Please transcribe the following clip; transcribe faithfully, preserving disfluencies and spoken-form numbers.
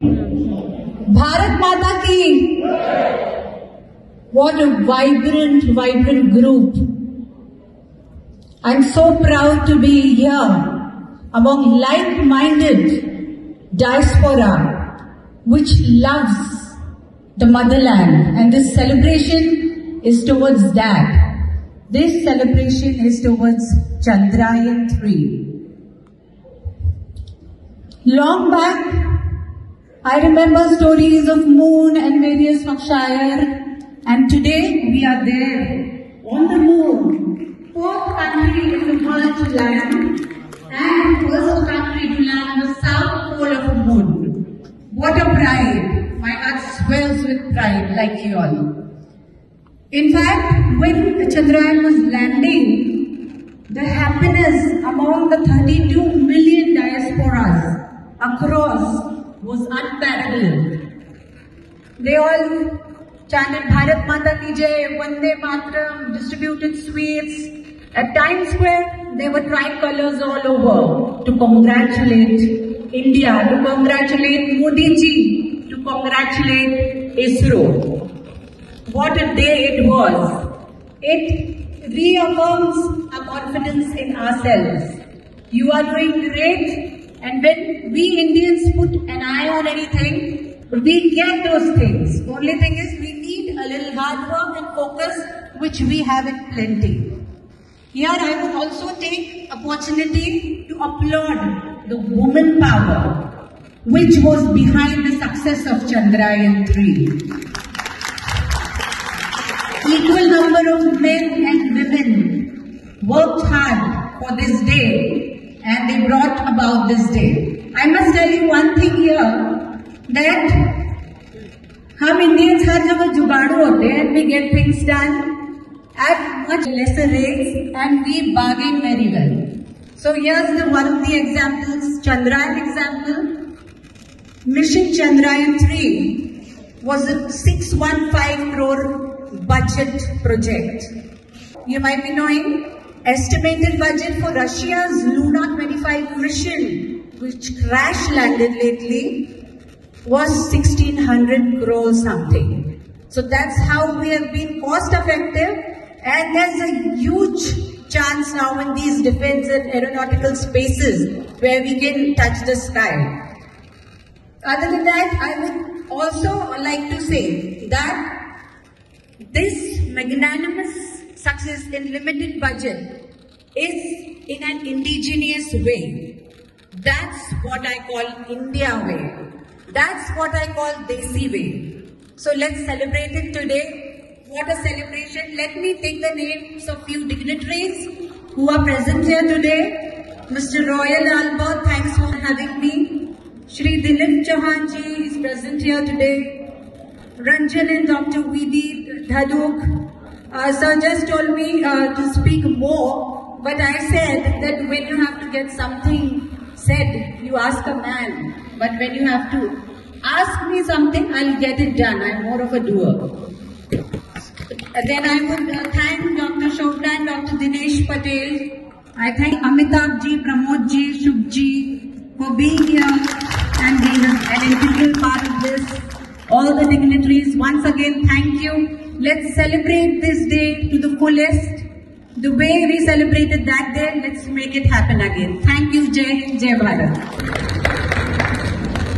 Bharat Mata Ki! What a vibrant, vibrant group. I'm so proud to be here among like-minded diaspora which loves the motherland, and this celebration is towards that. This celebration is towards Chandrayaan three. Long back, I remember stories of moon and various Makshayar, and today we are there on the moon. Fourth country in the world to land, and first country to land the south pole of the moon. What a pride! My heart swells with pride, like you all. In fact, when the Chandrayaan was landing, the happiness among the thirty-two million diasporas across was unparalleled. They all chanted Bharat Mata Ki Jai, Vande Mataram, distributed sweets. At Times Square, there were tricolors all over to congratulate India, to congratulate Modi ji, to congratulate ISRO. What a day it was. It reaffirms our confidence in ourselves. You are doing great. And when we Indians put an eye on anything, we get those things. Only thing is we need a little hard work and focus, which we have in plenty. Here I would also take opportunity to applaud the woman power, which was behind the success of Chandrayaan three. Equal number of men and women worked hard for this day, and they brought about this day. I must tell you one thing here, that hum Indians har jagah jugaadu hote hain, and we get things done at much lesser rates, and we bargain very well. So here's the one of the examples, Chandrayaan example. Mission Chandrayaan three was a six hundred fifteen crore budget project. You might be knowing, estimated budget for Russia's Luna twenty-five mission, which crash landed lately, was sixteen hundred crore something. So that's how we have been cost effective, and there's a huge chance now in these defense and aeronautical spaces where we can touch the sky. Other than that, I would also like to say that this magnanimous success in limited budget is in an indigenous way. That's what I call India way. That's what I call Desi way. So let's celebrate it today. What a celebration. Let me take the names of few dignitaries who are present here today. Mister Royal Albert, thanks for having me. Shri Dilip Chauhan ji is present here today. Ranjan and Doctor Vidi Dhaduk. Uh, sir just told me uh, to speak more, but I said that when you have to get something said, you ask a man. But when you have to ask me something, I'll get it done. I'm more of a doer. And then I would uh, thank Doctor Shobna and Doctor Dinesh Patel. I thank Amitabh ji, Pramod ji, Shubh ji for being here and being an integral part of this. All the dignitaries, once again, thank you. Let's celebrate this day to the fullest. The way we celebrated that day, let's make it happen again. Thank you. Jai Hind, Jai Bharat.